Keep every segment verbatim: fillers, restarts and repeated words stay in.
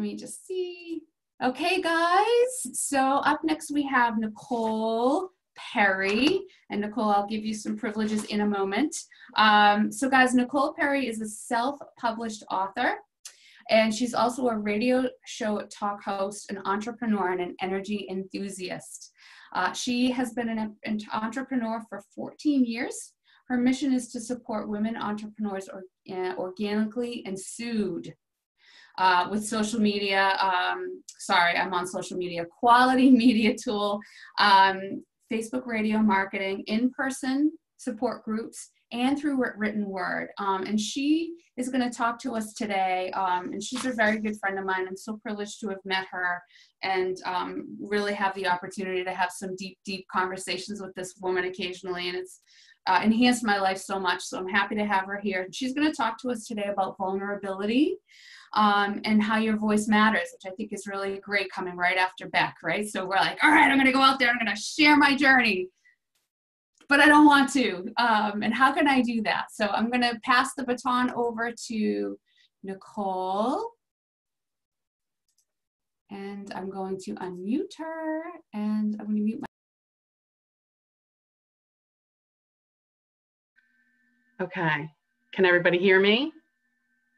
Let me just see. Okay, guys. So up next we have Nicole Perry. And Nicole, I'll give you some privileges in a moment. Um, so guys, Nicole Perry is a self-published author. And she's also a radio show talk host, an entrepreneur, and an energy enthusiast. Uh, she has been an, an entrepreneur for fourteen years. Her mission is to support women entrepreneurs or, uh, organically and sued uh, with social media. Um, sorry, I'm on social media. Quality media tool, um, Facebook radio marketing, in-person support groups, and through written word. Um, and she is going to talk to us today. Um, and she's a very good friend of mine. I'm so privileged to have met her and um, really have the opportunity to have some deep, deep conversations with this woman occasionally. And it's uh, enhanced my life so much. So I'm happy to have her here. She's going to talk to us today about vulnerability um, and how your voice matters, which I think is really great coming right after Beck, right? So we're like, all right, I'm going to go out there. I'm going to share my journey, but I don't want to, um, and how can I do that? So I'm gonna pass the baton over to Nicole, and I'm going to unmute her, and I'm gonna mute my. Okay, can everybody hear me?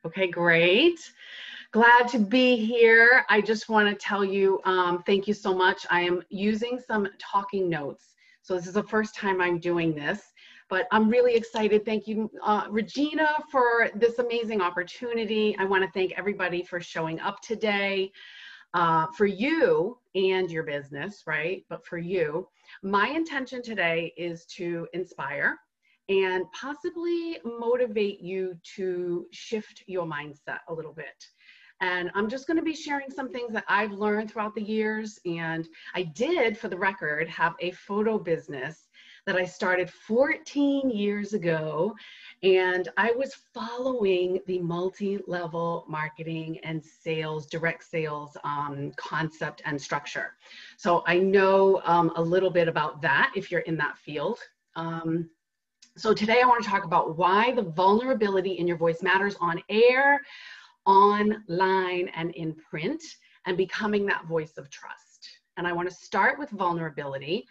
Okay, great. Glad to be here. I just wanna tell you, um, thank you so much. I am using some talking notes. So this is the first time I'm doing this, but I'm really excited. Thank you, uh, Regina, for this amazing opportunity. I wanna thank everybody for showing up today, uh, for you and your business, right? But for you, my intention today is to inspire and possibly motivate you to shift your mindset a little bit. And I'm just going to be sharing some things that I've learned throughout the years. And I did, for the record, have a photo business that I started fourteen years ago. And I was following the multi-level marketing and sales, direct sales um, concept and structure. So I know um, a little bit about that if you're in that field. Um, so today I want to talk about why the vulnerability in your voice matters on air, online, and in print, and becoming that voice of trust. And I want to start with vulnerability,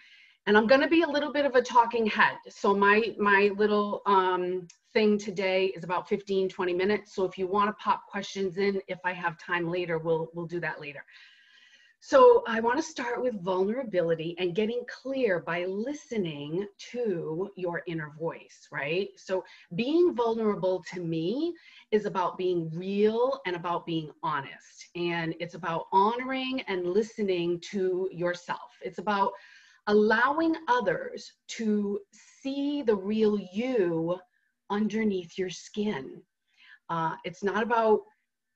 and I'm going to be a little bit of a talking head. So my my little um, thing today is about fifteen, twenty minutes. So if you want to pop questions in, if I have time later, we'll we'll do that later. So I want to start with vulnerability and getting clear by listening to your inner voice, right? So being vulnerable to me is about being real and about being honest. And it's about honoring and listening to yourself. It's about allowing others to see the real you underneath your skin. Uh, it's not about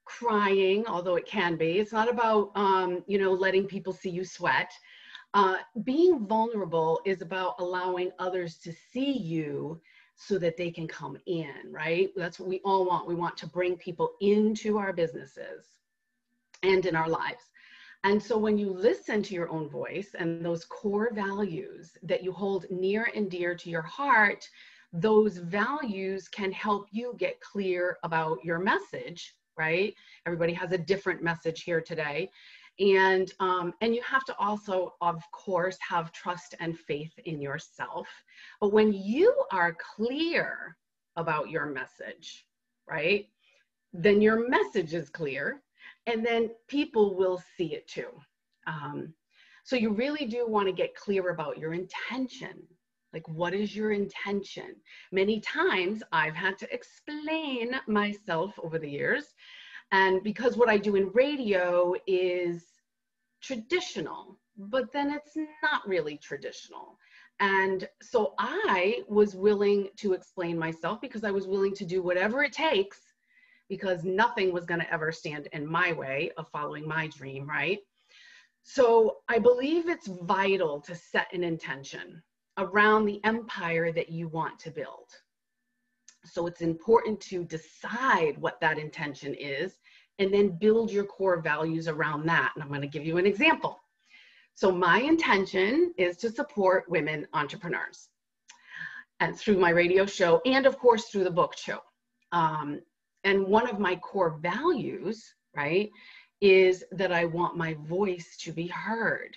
crying, although it can be. It's not about, um, you know, letting people see you sweat. Uh, being vulnerable is about allowing others to see you so that they can come in, right? That's what we all want. We want to bring people into our businesses and in our lives. And so when you listen to your own voice and those core values that you hold near and dear to your heart, those values can help you get clear about your message, right? Everybody has a different message here today. And, um, and you have to also, of course, have trust and faith in yourself. But when you are clear about your message, right, then your message is clear, and then people will see it too. Um, so you really do want to get clear about your intention. Like, what is your intention? Many times I've had to explain myself over the years. And because what I do in radio is traditional, but then it's not really traditional. And so I was willing to explain myself because I was willing to do whatever it takes, because nothing was going to ever stand in my way of following my dream, right? So I believe it's vital to set an intention around the empire that you want to build. So it's important to decide what that intention is and then build your core values around that. And I'm going to give you an example. So my intention is to support women entrepreneurs, and through my radio show and of course through the book show. Um, and one of my core values, right, is that I want my voice to be heard.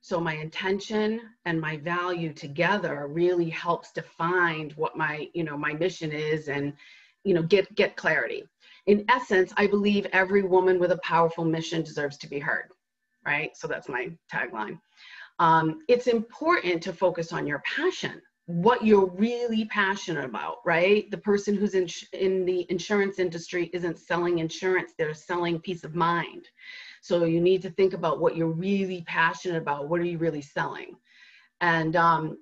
So my intention and my value together really helps define what my, you know, my mission is, and, you know, get, get clarity. In essence, I believe every woman with a powerful mission deserves to be heard, right? So that's my tagline. Um, it's important to focus on your passion, what you're really passionate about, right? The person who's in, in the insurance industry isn't selling insurance, they're selling peace of mind. So you need to think about what you're really passionate about. What are you really selling? And um,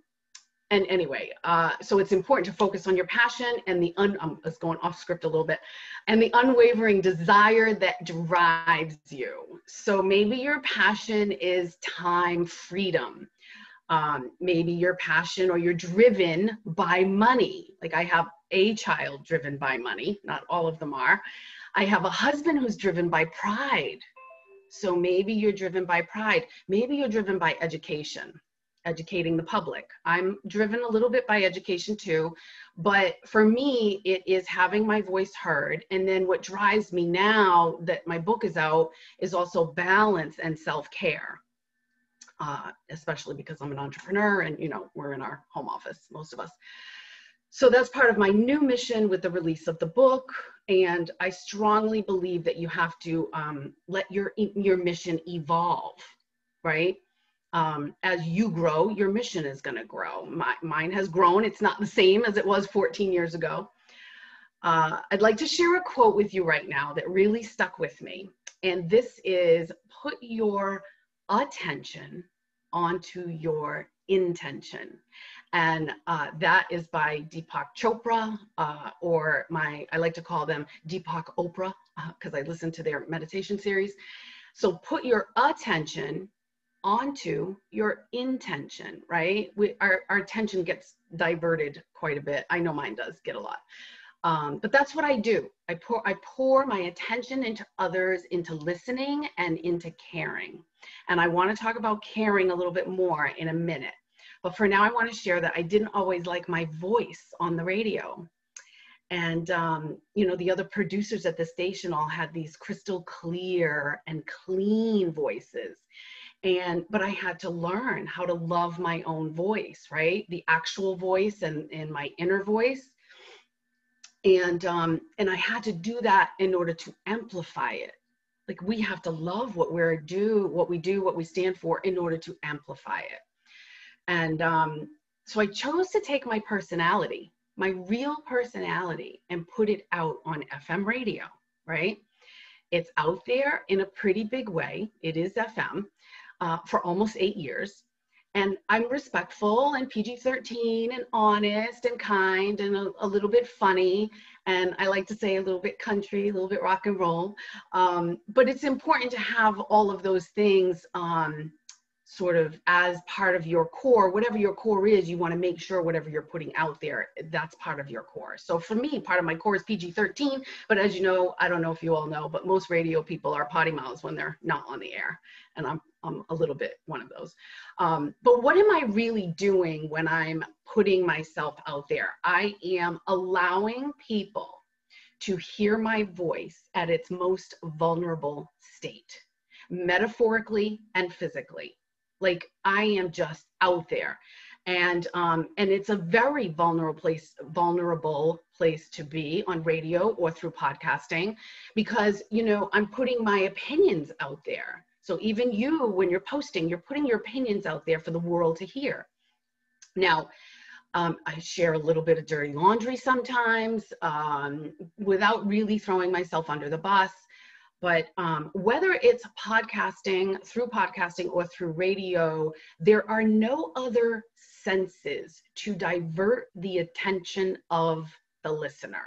and anyway, uh, so it's important to focus on your passion and the un um, it's going off script a little bit, and the unwavering desire that drives you. So maybe your passion is time freedom. Um, maybe your passion, or you're driven by money. Like I have a child driven by money. Not all of them are. I have a husband who's driven by pride. So maybe you're driven by pride. Maybe you're driven by education, educating the public. I'm driven a little bit by education too, but for me, it is having my voice heard. And then what drives me now that my book is out is also balance and self-care, uh, especially because I'm an entrepreneur and, you know, we're in our home office, most of us. So that's part of my new mission with the release of the book. And I strongly believe that you have to um, let your, your mission evolve, right? Um, as you grow, your mission is gonna grow. My, mine has grown. It's not the same as it was fourteen years ago. Uh, I'd like to share a quote with you right now that really stuck with me. And this is, put your attention onto your intention. And uh, that is by Deepak Chopra, uh, or my, I like to call them Deepak Oprah, because uh, I listen to their meditation series. So put your attention onto your intention, right? We, our, our attention gets diverted quite a bit. I know mine does get a lot. Um, but that's what I do. I pour, I pour my attention into others, into listening and into caring. And I want to talk about caring a little bit more in a minute. But for now, I want to share that I didn't always like my voice on the radio. And, um, you know, the other producers at the station all had these crystal clear and clean voices. And, but I had to learn how to love my own voice, right? The actual voice and, and my inner voice. And, um, and I had to do that in order to amplify it. Like, we have to love what we're do, what we do, what we stand for in order to amplify it. And um, so I chose to take my personality, my real personality, and put it out on F M radio, right? It's out there in a pretty big way. It is F M uh, for almost eight years. And I'm respectful and P G thirteen and honest and kind and a, a little bit funny. And I like to say a little bit country, a little bit rock and roll. Um, but it's important to have all of those things um, sort of as part of your core. Whatever your core is, you want to make sure whatever you're putting out there, that's part of your core. So for me, part of my core is P G thirteen. But as you know, I don't know if you all know, but most radio people are potty mouths when they're not on the air. And I'm I'm a little bit one of those. Um, but what am I really doing when I'm putting myself out there? I am allowing people to hear my voice at its most vulnerable state, metaphorically and physically. Like, I am just out there. And, um, and it's a very vulnerable place, vulnerable place to be on radio or through podcasting, because, you know, I'm putting my opinions out there. So even you, when you're posting, you're putting your opinions out there for the world to hear. Now, um, I share a little bit of dirty laundry sometimes um, without really throwing myself under the bus. But um, whether it's podcasting, through podcasting or through radio, there are no other senses to divert the attention of the listener.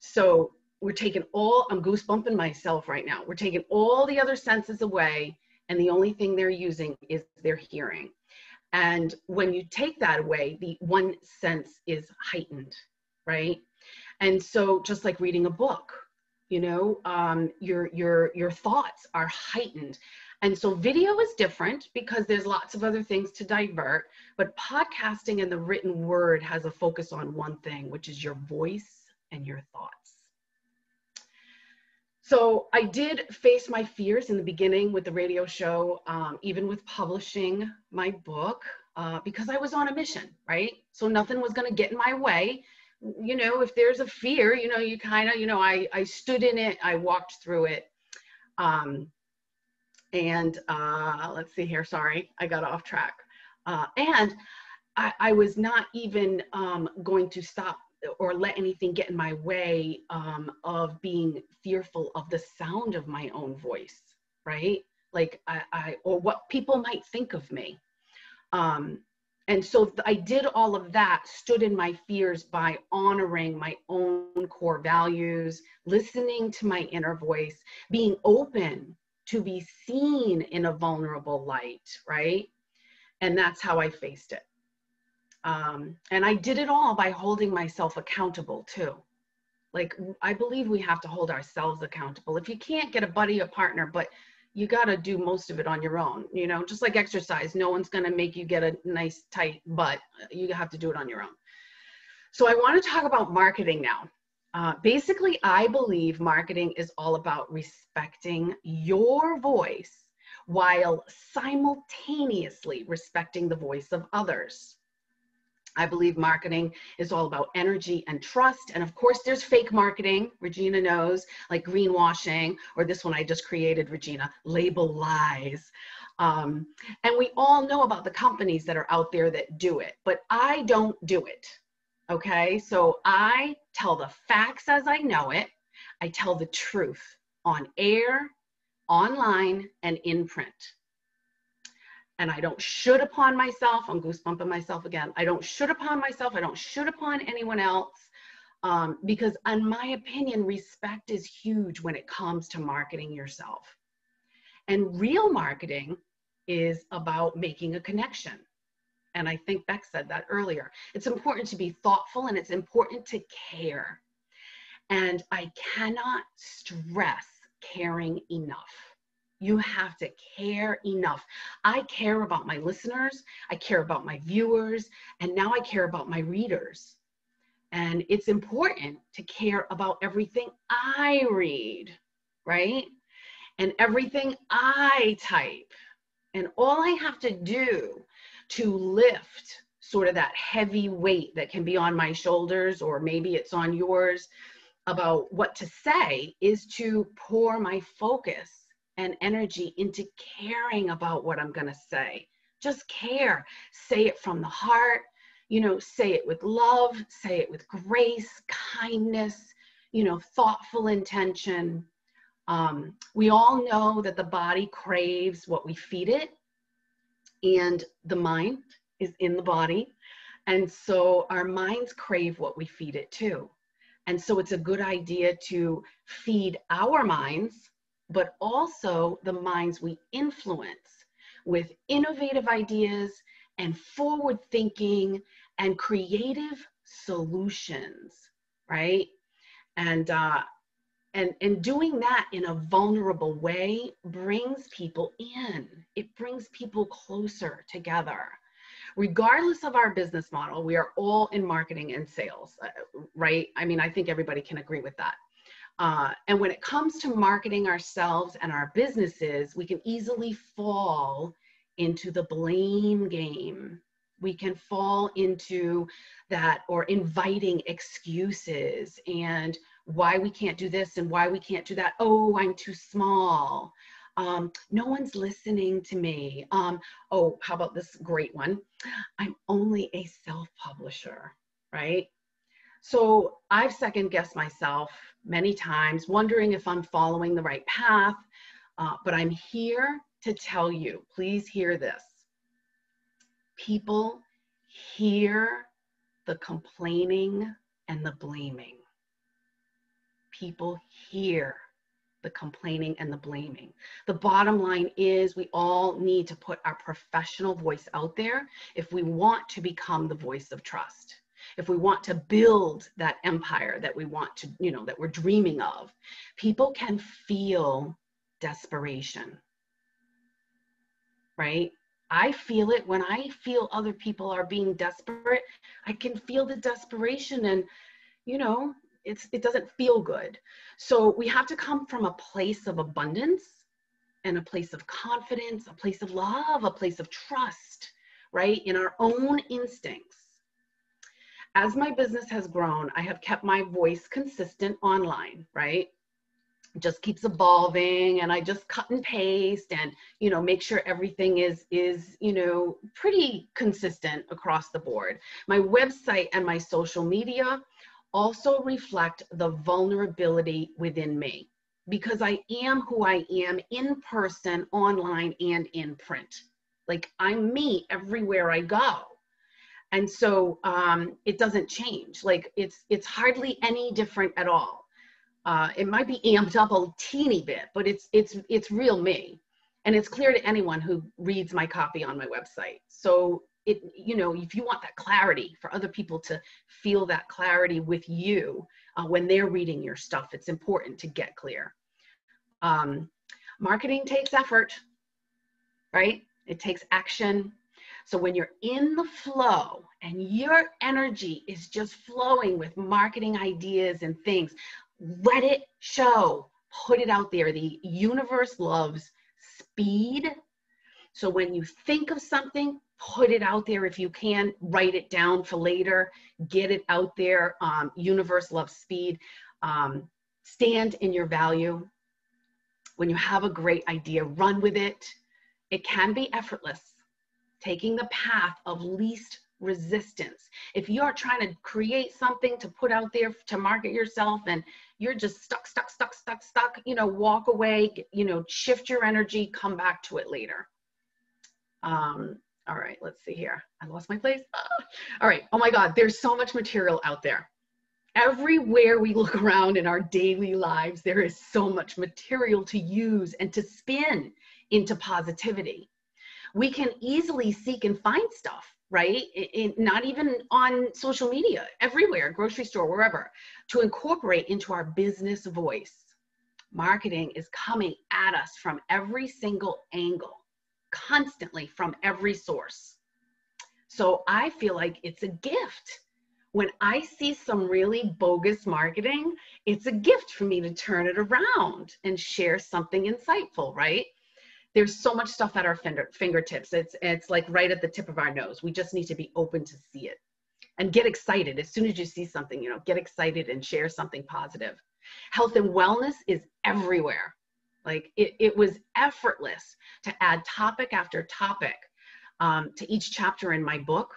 So we're taking all, I'm goosebumping myself right now. We're taking all the other senses away, and the only thing they're using is their hearing. And when you take that away, the one sense is heightened, right? And so just like reading a book, you know, um, your, your, your thoughts are heightened. And so video is different because there's lots of other things to divert, but podcasting and the written word has a focus on one thing, which is your voice and your thoughts. So I did face my fears in the beginning with the radio show, um, even with publishing my book, uh, because I was on a mission, right? So nothing was going to get in my way. You know, if there's a fear, you know, you kind of, you know, I, I stood in it, I walked through it. Um, and uh, let's see here, sorry, I got off track. Uh, and I, I was not even um, going to stop or let anything get in my way um, of being fearful of the sound of my own voice, right? Like I, I or what people might think of me. Um, and so I did all of that, stood in my fears by honoring my own core values, listening to my inner voice, being open to be seen in a vulnerable light, right? And that's how I faced it. Um, and I did it all by holding myself accountable too. Like, I believe we have to hold ourselves accountable. If you can't get a buddy, a partner, but you got to do most of it on your own, you know, just like exercise, no one's going to make you get a nice tight butt. You have to do it on your own. So I want to talk about marketing now. Uh, basically, I believe marketing is all about respecting your voice while simultaneously respecting the voice of others. I believe marketing is all about energy and trust. And of course, there's fake marketing, Regina knows, like greenwashing, or this one I just created, Regina, label lies. Um, and we all know about the companies that are out there that do it, but I don't do it, okay? So I tell the facts as I know it. I tell the truth on air, online, and in print. And I don't should upon myself. I'm goosebumping myself again. I don't should upon myself. I don't should upon anyone else. Um, because in my opinion, respect is huge when it comes to marketing yourself. And real marketing is about making a connection. And I think Beck said that earlier. It's important to be thoughtful and it's important to care. And I cannot stress caring enough. You have to care enough. I care about my listeners. I care about my viewers. And now I care about my readers. And it's important to care about everything I read, right? And everything I type. And all I have to do to lift sort of that heavy weight that can be on my shoulders, or maybe it's on yours, about what to say, is to pour my focus and energy into caring about what I'm going to say. Just care. Say it from the heart. You know, say it with love. Say it with grace, kindness, you know, thoughtful intention. Um, we all know that the body craves what we feed it, and the mind is in the body. And so our minds crave what we feed it too. And so it's a good idea to feed our minds, but also the minds we influence with innovative ideas and forward thinking and creative solutions, right? And, uh, and, and doing that in a vulnerable way brings people in. It brings people closer together. Regardless of our business model, we are all in marketing and sales, right? I mean, I think everybody can agree with that. Uh, and when it comes to marketing ourselves and our businesses, we can easily fall into the blame game. We can fall into that, or inviting excuses and why we can't do this and why we can't do that. Oh, I'm too small. Um, no one's listening to me. Um, oh, how about this great one? I'm only a self-publisher, right? So I've second-guessed myself many times, wondering if I'm following the right path, uh, but I'm here to tell you, please hear this. People hear the complaining and the blaming. People hear the complaining and the blaming. The bottom line is we all need to put our professional voice out there if we want to become the voice of trust. If we want to build that empire that we want to, you know, that we're dreaming of, people can feel desperation, right? I feel it when I feel other people are being desperate. I can feel the desperation and, you know, It's, it doesn't feel good. So we have to come from a place of abundance and a place of confidence, a place of love, a place of trust, right? In our own instincts. As my business has grown, I have kept my voice consistent online, right? It just keeps evolving, and I just cut and paste and, you know, make sure everything is, is, you know, pretty consistent across the board. My website and my social media also reflect the vulnerability within me, because I am who I am in person, online, and in print. Like, I'm me everywhere I go. And so um, it doesn't change. Like, it's, it's hardly any different at all. Uh, it might be amped up a teeny bit, but it's, it's, it's real me. And it's clear to anyone who reads my copy on my website. So it, you know, if you want that clarity, for other people to feel that clarity with you uh, when they're reading your stuff, it's important to get clear. Um, marketing takes effort, right? It takes action. So when you're in the flow and your energy is just flowing with marketing ideas and things, let it show, put it out there. The universe loves speed. So when you think of something, put it out there. If you can, write it down for later, get it out there. Um, universe loves speed. Um, stand in your value. When you have a great idea, run with it. It can be effortless. Taking the path of least resistance. If you are trying to create something to put out there to market yourself, and you're just stuck, stuck, stuck, stuck, stuck, you know, walk away, you know, shift your energy, come back to it later. Um, all right, let's see here. I lost my place. Ah. All right. Oh my God, there's so much material out there. Everywhere we look around in our daily lives, there is so much material to use and to spin into positivity. We can easily seek and find stuff, right? It, it, not even on social media, everywhere, grocery store, wherever, to incorporate into our business voice. Marketing is coming at us from every single angle, constantly, from every source. So I feel like it's a gift. When I see some really bogus marketing, it's a gift for me to turn it around and share something insightful, right? There's so much stuff at our fingertips. It's, it's like right at the tip of our nose. We just need to be open to see it and get excited. As soon as you see something, you know, get excited and share something positive. Health and wellness is everywhere. Like it, it was effortless to add topic after topic um, to each chapter in my book.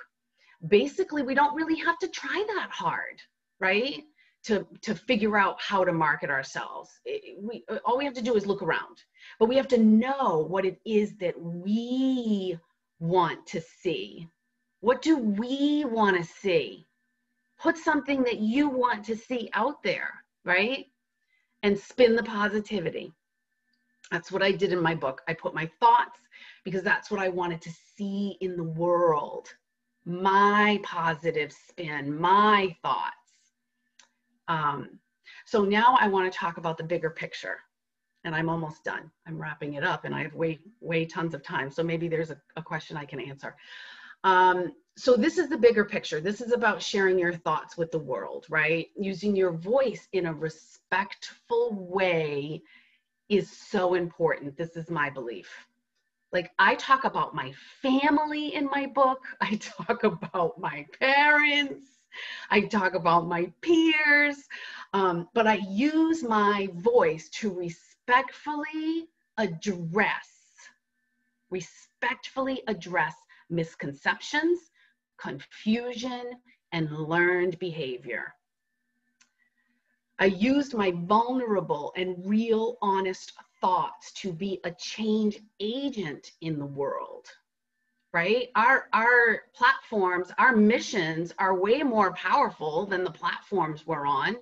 Basically, we don't really have to try that hard, right? To, to figure out how to market ourselves. It, we, all we have to do is look around, but we have to know what it is that we want to see. What do we want to see? Put something that you want to see out there, right? And spin the positivity. That's what I did in my book. I put my thoughts, because that's what I wanted to see in the world. My positive spin, my thoughts. Um, so now I want to talk about the bigger picture, and I'm almost done. I'm wrapping it up, and I have way, way tons of time. So maybe there's a, a question I can answer. Um, so this is the bigger picture. This is about sharing your thoughts with the world, right? Using your voice in a respectful way is so important. This is my belief. Like, I talk about my family in my book. I talk about my parents. I talk about my peers, um, but I use my voice to respectfully address, respectfully address misconceptions, confusion, and learned behavior. I used my vulnerable and real, honest thoughts to be a change agent in the world. Right? Our, our platforms, our missions are way more powerful than the platforms we're on.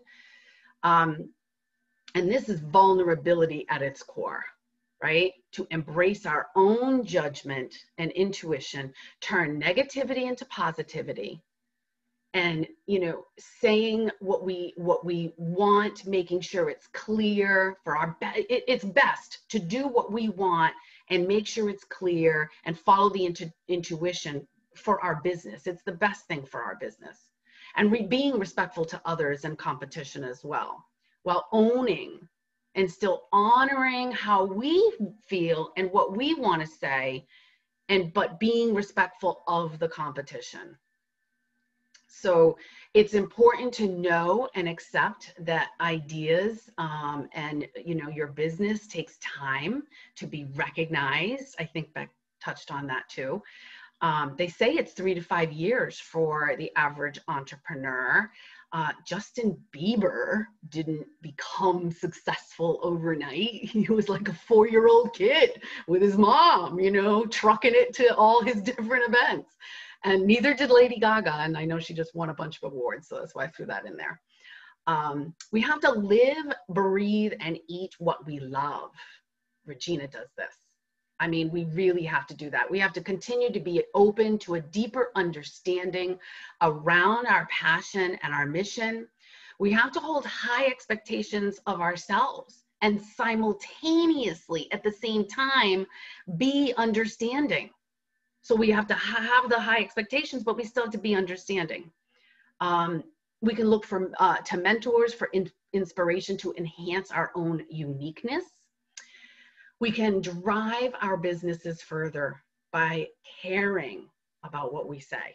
Um, and this is vulnerability at its core, right? To embrace our own judgment and intuition, turn negativity into positivity, and, you know, saying what we, what we want, making sure it's clear for our, be it, it's best to do what we want and make sure it's clear and follow the intu intuition for our business. It's the best thing for our business. and re being respectful to others in competition as well, while owning and still honoring how we feel and what we want to say, and but being respectful of the competition. So it's important to know and accept that ideas um, and, you know, your business takes time to be recognized. I think Beck touched on that too. Um, they say it's three to five years for the average entrepreneur. Uh, Justin Bieber didn't become successful overnight. He was like a four-year-old kid with his mom, you know, trucking it to all his different events. And neither did Lady Gaga, and I know she just won a bunch of awards, so that's why I threw that in there. Um, we have to live, breathe, and eat what we love. Regina does this. I mean, we really have to do that. We have to continue to be open to a deeper understanding around our passion and our mission. We have to hold high expectations of ourselves and simultaneously, at the same time, be understanding. So we have to have the high expectations, but we still have to be understanding. Um, we can look for, uh, to mentors for in inspiration to enhance our own uniqueness. We can drive our businesses further by caring about what we say.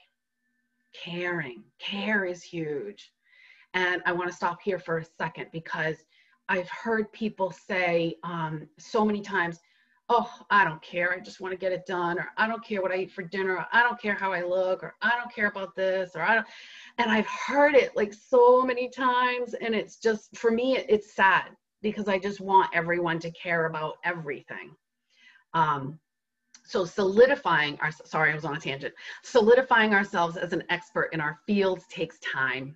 Caring, care is huge. And I want to stop here for a second, because I've heard people say um, so many times, oh, I don't care, I just want to get it done, or I don't care what I eat for dinner, or I don't care how I look, or I don't care about this, or I don't, and I've heard it like so many times, and it's just, for me, it, it's sad, because I just want everyone to care about everything. Um, so solidifying, our, sorry, I was on a tangent, solidifying ourselves as an expert in our fields takes time,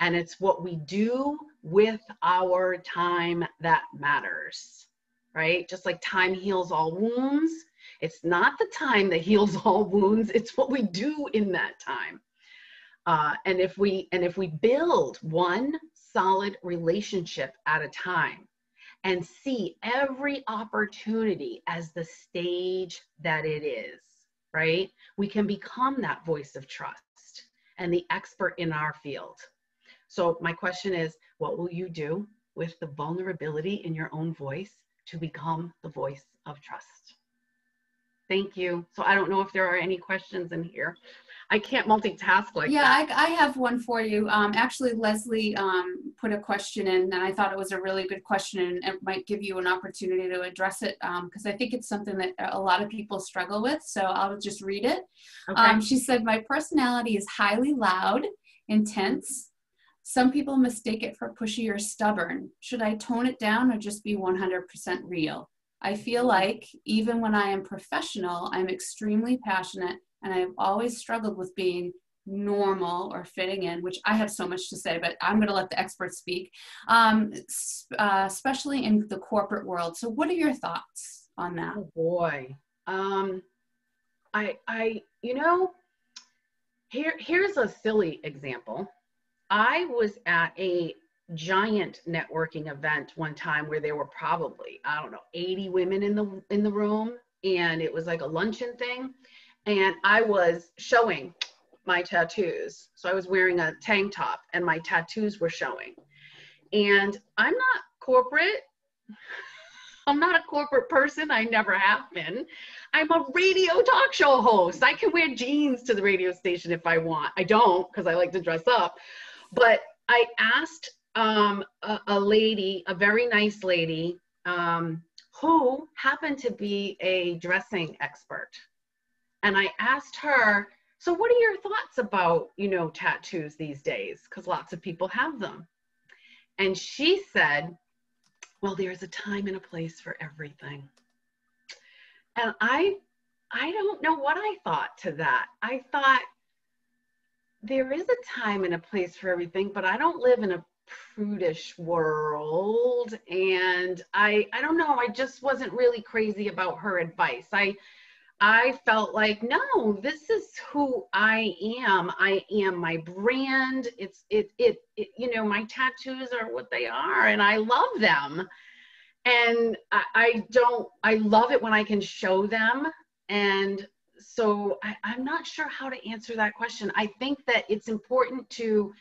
and it's what we do with our time that matters. Right? Just like time heals all wounds, it's not the time that heals all wounds, it's what we do in that time. Uh, and if we, and if we build one solid relationship at a time and see every opportunity as the stage that it is, right? We can become that voice of trust and the expert in our field. So my question is, what will you do with the vulnerability in your own voice to become the voice of trust? Thank you. So I don't know if there are any questions in here. I can't multitask like yeah, that. Yeah, I, I have one for you. Um, actually, Leslie um, put a question in, and I thought it was a really good question, and it might give you an opportunity to address it, because um, I think it's something that a lot of people struggle with. So I'll just read it. Okay. Um, she said, my personality is highly loud, intense. Some people mistake it for pushy or stubborn. Should I tone it down or just be one hundred percent real? I feel like even when I am professional, I'm extremely passionate, and I've always struggled with being normal or fitting in, which I have so much to say, but I'm gonna let the experts speak, um, uh, especially in the corporate world. So what are your thoughts on that? Oh boy, um, I, I, you know, here, here's a silly example. I was at a giant networking event one time where there were probably, I don't know, eighty women in the, in the room, and it was like a luncheon thing. And I was showing my tattoos. So I was wearing a tank top and my tattoos were showing. And I'm not corporate. I'm not a corporate person. I never have been. I'm a radio talk show host. I can wear jeans to the radio station if I want. I don't, because I like to dress up. But I asked um, a, a lady, a very nice lady, um, who happened to be a dressing expert. And I asked her, so what are your thoughts about, you know, tattoos these days? Because lots of people have them. And she said, well, there's a time and a place for everything. And I, I don't know what I thought to that. I thought, there is a time and a place for everything, but I don't live in a prudish world. And I, I don't know, I just wasn't really crazy about her advice. I, I felt like, no, this is who I am. I am my brand. It's, it, it, it you know, my tattoos are what they are, and I love them. And I, I don't, I love it when I can show them. And so I, I'm not sure how to answer that question. I think that it's important to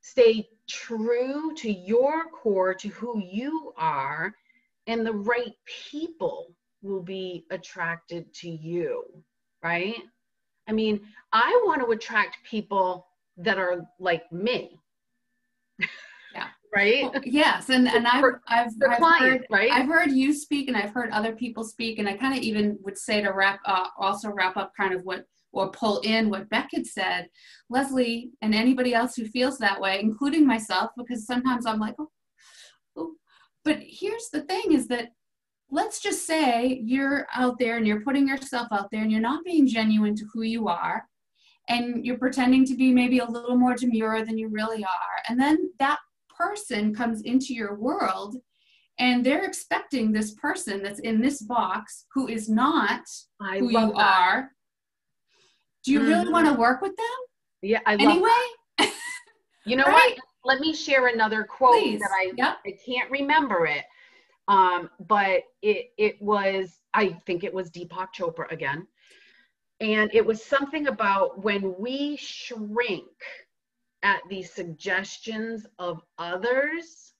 stay true to your core, to who you are, and the right people will be attracted to you, right? I mean, I want to attract people that are like me. Yeah. Right? Well, yes. And, and I've, for, I've, for I've, clients, heard, right? I've heard you speak, and I've heard other people speak. And I kind of even would say to wrap uh, also wrap up kind of what, or pull in what Beck had said, Leslie, and anybody else who feels that way, including myself, because sometimes I'm like, oh, oh. But here's the thing is that, let's just say you're out there and you're putting yourself out there and you're not being genuine to who you are, and you're pretending to be maybe a little more demure than you really are. And then that person comes into your world and they're expecting this person that's in this box who is not I who you that. are. Do you mm-hmm. really want to work with them? Yeah, I love Anyway? That. You know right? what? Let me share another quote Please. that I, yep. I can't remember it. Um, but it, it was, I think it was Deepak Chopra again. And it was something about when we shrink at the suggestions of others,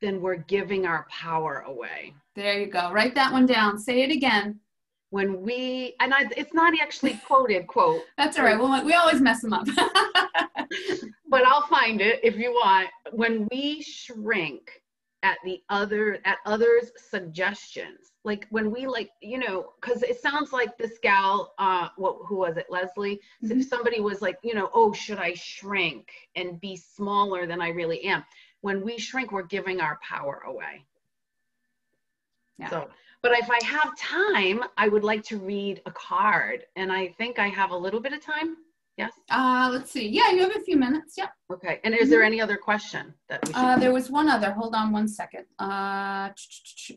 then we're giving our power away. There you go. Write that one down. Say it again. When we, and I, it's not actually quoted quote. That's all right. Well, we always mess them up. But I'll find it if you want. When we shrink at the other, at others' suggestions. Like when we like, you know, cause it sounds like this gal, uh, what, who was it? Leslie, mm-hmm. somebody was like, you know, oh, should I shrink and be smaller than I really am? When we shrink, we're giving our power away. Yeah. So, but if I have time, I would like to read a card, and I think I have a little bit of time. Yes. Uh, let's see. Yeah, you have a few minutes. Yep. Okay. And is there any other question that we should uh, there was one other. Hold on one second. Uh,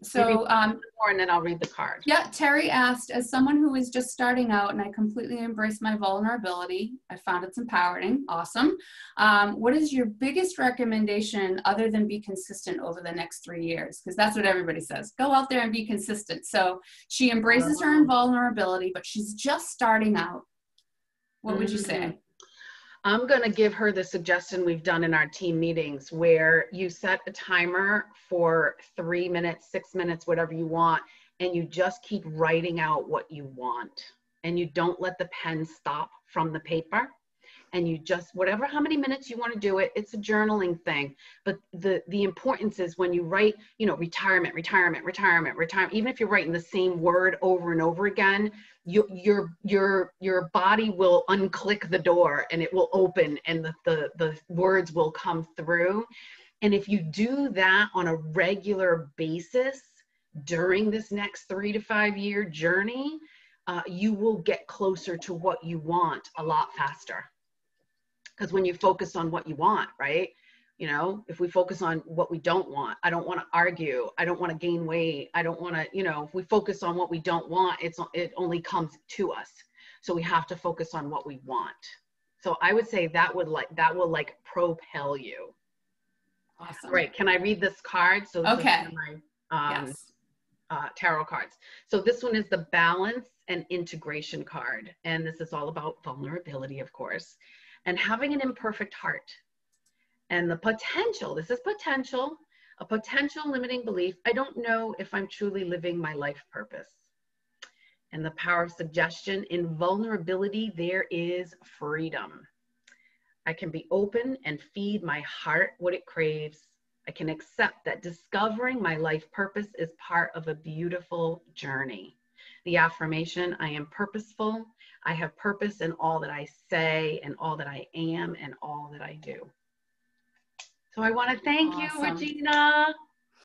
so, um, and then I'll read the card. Yeah. Terry asked, as someone who is just starting out and I completely embrace my vulnerability, I found it's empowering. Awesome. Um, what is your biggest recommendation other than be consistent over the next three years? Because that's what everybody says. Go out there and be consistent. So she embraces her own vulnerability, but she's just starting out. What would you say? I'm going to give her the suggestion we've done in our team meetings, where you set a timer for three minutes, six minutes, whatever you want, and you just keep writing out what you want. And you don't let the pen stop from the paper. And you just, whatever, how many minutes you want to do it, it's a journaling thing. But the, the importance is when you write, you know, retirement, retirement, retirement, retirement, even if you're writing the same word over and over again, you, your, your, your body will unclick the door and it will open, and the, the, the words will come through. And if you do that on a regular basis during this next three to five year journey, uh, you will get closer to what you want a lot faster. Because when you focus on what you want, right? You know, if we focus on what we don't want, I don't want to argue, I don't want to gain weight, I don't want to, you know, if we focus on what we don't want, it's, it only comes to us. So we have to focus on what we want. So I would say that would like, that will like propel you. Awesome. Right. Can I read this card? So this okay. is my, um, yes. uh, tarot cards. So this one is the balance and integration card. And this is all about vulnerability, of course. And having an imperfect heart and the potential, this is potential, a potential limiting belief. I don't know if I'm truly living my life purpose. And the power of suggestion, in vulnerability, there is freedom. I can be open and feed my heart what it craves. I can accept that discovering my life purpose is part of a beautiful journey. The affirmation, I am purposeful. I have purpose in all that I say and all that I am and all that I do. So I want to thank awesome. you, Regina.